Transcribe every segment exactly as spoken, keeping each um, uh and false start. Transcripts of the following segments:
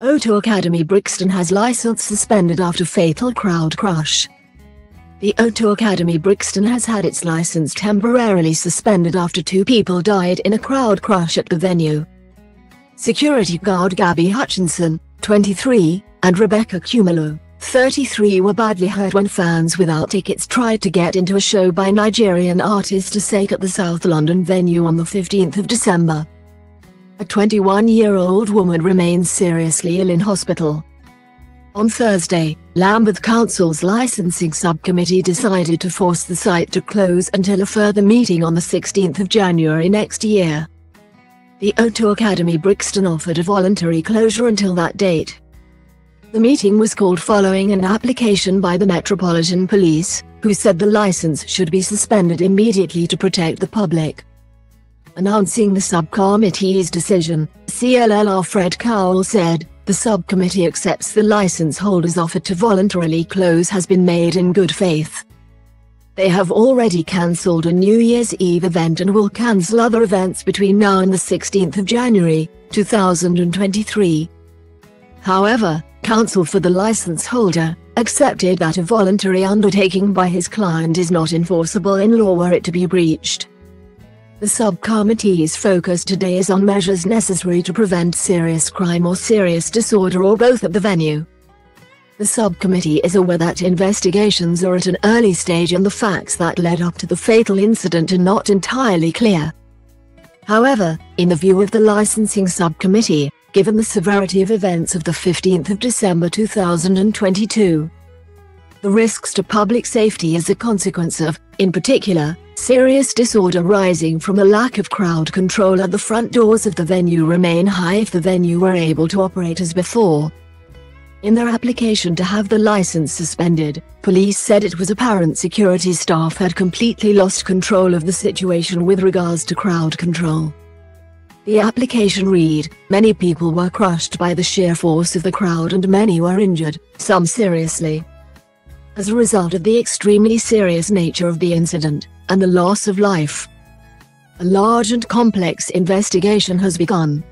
O two Academy Brixton has licence suspended after fatal crowd crush. The O two Academy Brixton has had its licence temporarily suspended after two people died in a crowd crush at the venue. Security guard Gabby Hutchinson, twenty-three, and Rebecca Kumalo, thirty-three, were badly hurt when fans without tickets tried to get into a show by Nigerian artist Asake at the South London venue on the fifteenth of December. A twenty-one-year-old woman remains seriously ill in hospital. On Thursday, Lambeth Council's licensing subcommittee decided to force the site to close until a further meeting on the sixteenth of January next year. The O two Academy Brixton offered a voluntary closure until that date. The meeting was called following an application by the Metropolitan Police, who said the licence should be suspended immediately to protect the public. Announcing the subcommittee's decision, C L L R Fred Cowell said, "The subcommittee accepts the license holders' offer to voluntarily close has been made in good faith. They have already cancelled a New Year's Eve event and will cancel other events between now and the sixteenth of January, two thousand twenty-three. However, counsel for the license holder accepted that a voluntary undertaking by his client is not enforceable in law were it to be breached." The subcommittee's focus today is on measures necessary to prevent serious crime or serious disorder or both at the venue. The subcommittee is aware that investigations are at an early stage and the facts that led up to the fatal incident are not entirely clear. However, in the view of the licensing subcommittee, given the severity of events of the fifteenth of December two thousand twenty-two, the risks to public safety as a consequence of, in particular, serious disorder rising from a lack of crowd control at the front doors of the venue remain high if the venue were able to operate as before. In their application to have the license suspended, police said it was apparent security staff had completely lost control of the situation with regards to crowd control. The application read, "Many people were crushed by the sheer force of the crowd and many were injured, some seriously. As a result of the extremely serious nature of the incident, and the loss of life, a large and complex investigation has begun.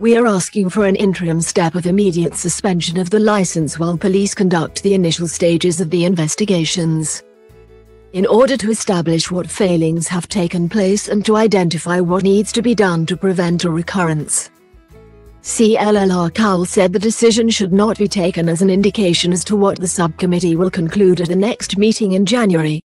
We are asking for an interim step of immediate suspension of the license while police conduct the initial stages of the investigations, in order to establish what failings have taken place and to identify what needs to be done to prevent a recurrence." C L L R Cowell said the decision should not be taken as an indication as to what the subcommittee will conclude at the next meeting in January.